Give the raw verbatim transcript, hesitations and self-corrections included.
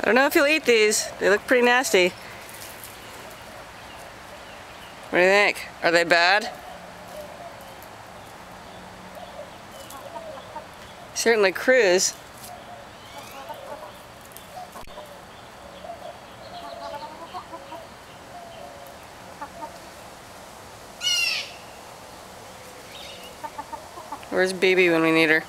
I don't know if you'll eat these. They look pretty nasty. What do you think? Are they bad? Certainly Cruz. Where's Bibi when we need her?